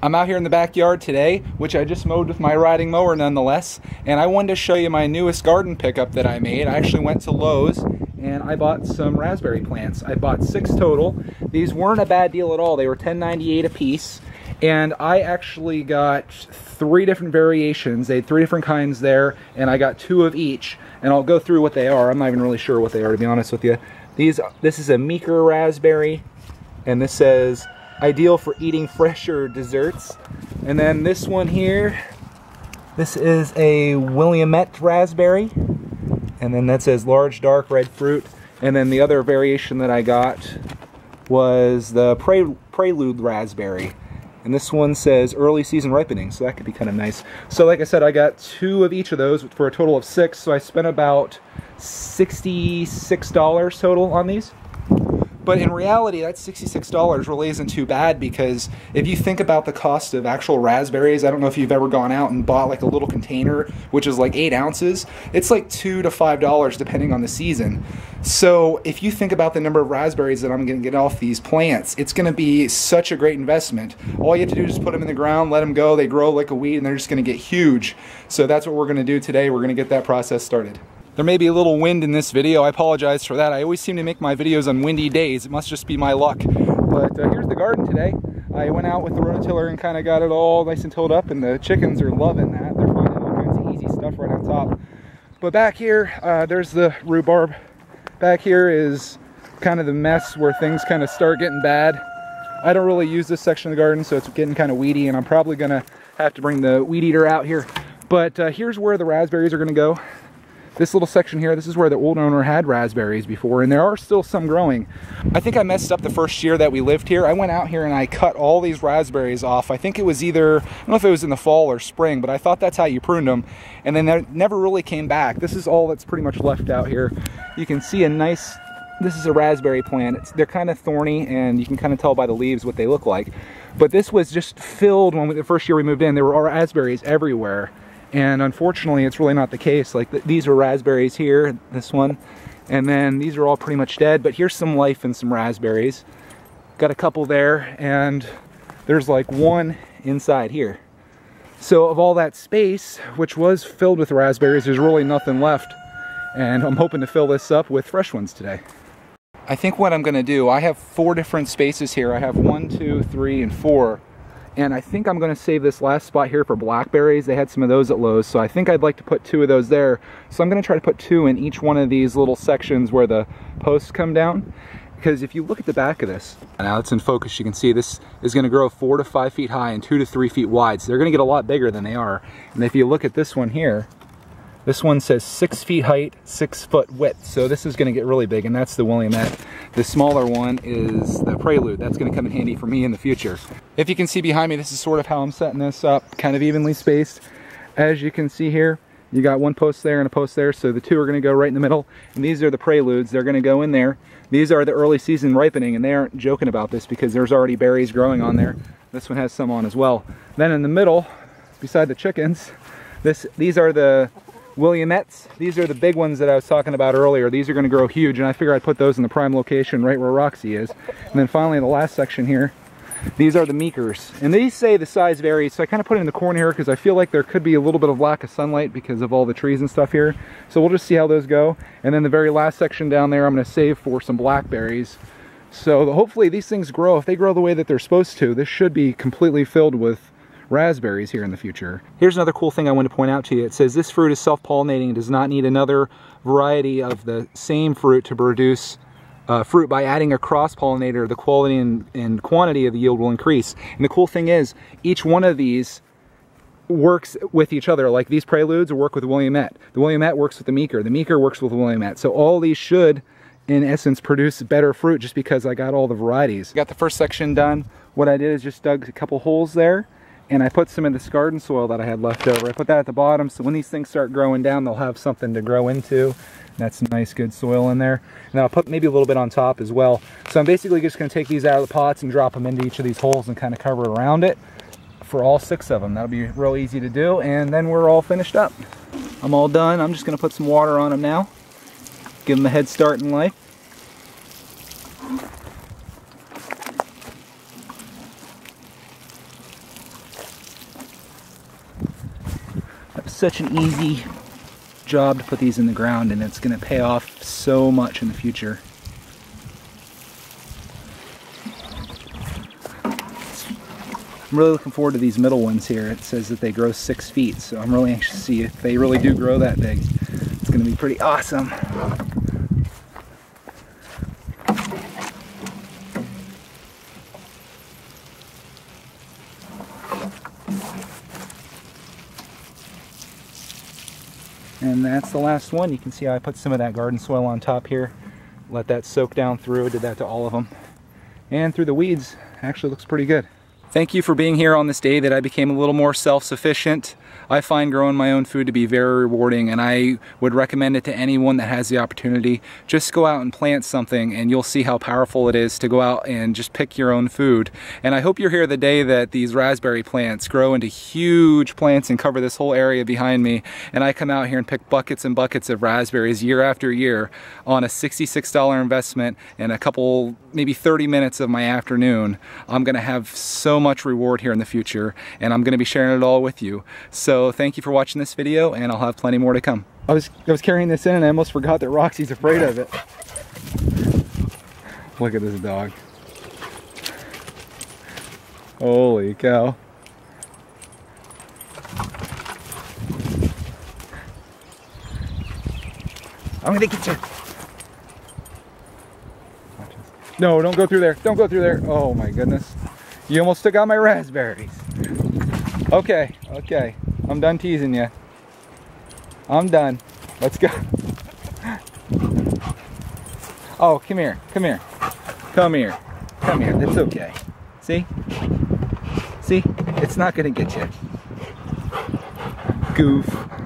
I'm out here in the backyard today, which I just mowed with my riding mower nonetheless, and I wanted to show you my newest garden pickup that I made. I actually went to Lowe's and I bought some raspberry plants. I bought 6 total. These weren't a bad deal at all. They were $10.98 a piece, and I actually got 3 different variations. They had 3 different kinds there, and I got 2 of each, and I'll go through what they are. I'm not even really sure what they are, to be honest with you. This is a Meeker raspberry, and this says ideal for eating fresher desserts. And then this one here, this is a Willamette raspberry, and then that says large dark red fruit. And then the other variation that I got was the Prelude raspberry, and this one says early season ripening, so that could be kind of nice. So like I said, I got 2 of each of those for a total of 6, so I spent about $66 total on these. But in reality, that $66 really isn't too bad, because if you think about the cost of actual raspberries, I don't know if you've ever gone out and bought like a little container, which is like 8 ounces. It's like $2 to $5 depending on the season. So if you think about the number of raspberries that I'm going to get off these plants, it's going to be such a great investment. All you have to do is put them in the ground, let them go. They grow like a weed and they're just going to get huge. So that's what we're going to do today. We're going to get that process started. There may be a little wind in this video. I apologize for that. I always seem to make my videos on windy days. It must just be my luck. But here's the garden today. I went out with the rototiller and kind of got it all nice and tilled up, and the chickens are loving that. They're finding all kinds of easy stuff right on top. But back here, there's the rhubarb. Back here is kind of the mess where things kind of start getting bad. I don't really use this section of the garden, so it's getting kind of weedy, and I'm probably going to have to bring the weed eater out here. But here's where the raspberries are going to go. This little section here, this is where the old owner had raspberries before, and there are still some growing. I think I messed up the first year that we lived here. I went out here and I cut all these raspberries off. I think it was either, I don't know if it was in the fall or spring, but I thought that's how you pruned them. And then they never really came back. This is all that's pretty much left out here. You can see a nice, this is a raspberry plant. They're kind of thorny, and you can kind of tell by the leaves what they look like. But this was just filled when the first year we moved in. There were raspberries everywhere. And unfortunately, it's really not the case. Like these are raspberries here, this one, and then these are all pretty much dead, but here's some life in some raspberries. Got a couple there, and there's like one inside here. So of all that space, which was filled with raspberries, there's really nothing left. And I'm hoping to fill this up with fresh ones today. I think what I'm gonna do, I have 4 different spaces here. I have 1, 2, 3, and 4. And I think I'm gonna save this last spot here for blackberries. They had some of those at Lowe's, so I think I'd like to put 2 of those there. So I'm gonna try to put 2 in each one of these little sections where the posts come down. Because if you look at the back of this, now it's in focus, you can see this is gonna grow 4 to 5 feet high and 2 to 3 feet wide. So they're gonna get a lot bigger than they are. And if you look at this one here, this one says 6 feet height, 6 foot width. So this is gonna get really big, and that's the Willamette. The smaller one is the Prelude. That's gonna come in handy for me in the future. If you can see behind me, this is sort of how I'm setting this up, kind of evenly spaced. As you can see here, you got one post there and a post there, so the 2 are gonna go right in the middle. And these are the Preludes, they're gonna go in there. These are the early season ripening, and they aren't joking about this because there's already berries growing on there. This one has some on as well. Then in the middle, beside the chickens, these are the Willamettes. These are the big ones that I was talking about earlier. These are gonna grow huge, and I figure I'd put those in the prime location right where Roxy is. And then finally in the last section here, these are the Meekers, and these say the size varies, so I kind of put it in the corner here because I feel like there could be a little bit of lack of sunlight because of all the trees and stuff here. So we'll just see how those go. And then the very last section down there I'm going to save for some blackberries. So hopefully these things grow. If they grow the way that they're supposed to, this should be completely filled with raspberries here in the future. Here's another cool thing I want to point out to you. It says this fruit is self-pollinating and does not need another variety of the same fruit to produce fruit. By adding a cross-pollinator, the quality and quantity of the yield will increase. And the cool thing is, each one of these works with each other. Like these Preludes work with Willamette. The Willamette works with the Meeker. The Meeker works with the Willamette. So all these should, in essence, produce better fruit just because I got all the varieties. Got the first section done. What I did is just dug a couple holes there, and I put some in this garden soil that I had left over. I put that at the bottom, so when these things start growing down, they'll have something to grow into. That's some nice, good soil in there. And I'll put maybe a little bit on top as well. So I'm basically just gonna take these out of the pots and drop them into each of these holes and kind of cover around it for all 6 of them. That'll be real easy to do, and then we're all finished up. I'm all done. I'm just gonna put some water on them now. Give them a head start in life. such an easy job to put these in the ground, and it's going to pay off so much in the future. I'm really looking forward to these middle ones here. It says that they grow 6 feet, so I'm really anxious to see if they really do grow that big. It's going to be pretty awesome. And that's the last one. You can see how I put some of that garden soil on top here. Let that soak down through. Did that to all of them. And through the weeds, actually looks pretty good. Thank you for being here on this day that I became a little more self-sufficient. I find growing my own food to be very rewarding, and I would recommend it to anyone that has the opportunity. Just go out and plant something and you'll see how powerful it is to go out and just pick your own food. And I hope you're here the day that these raspberry plants grow into huge plants and cover this whole area behind me, and I come out here and pick buckets and buckets of raspberries year after year on a $66 investment and a couple, maybe 30 minutes of my afternoon. I'm gonna have so much reward here in the future, and I'm gonna be sharing it all with you. So thank you for watching this video, and I'll have plenty more to come. I was carrying this in and I almost forgot that Roxy's afraid of it. Look at this dog. Holy cow. I'm gonna get you. No, don't go through there. Don't go through there. Oh my goodness. You almost took out my raspberries. Okay, okay. I'm done teasing you. I'm done. Let's go. Oh, come here. Come here. Come here. Come here. It's okay. See? See? It's not going to get you. Goof.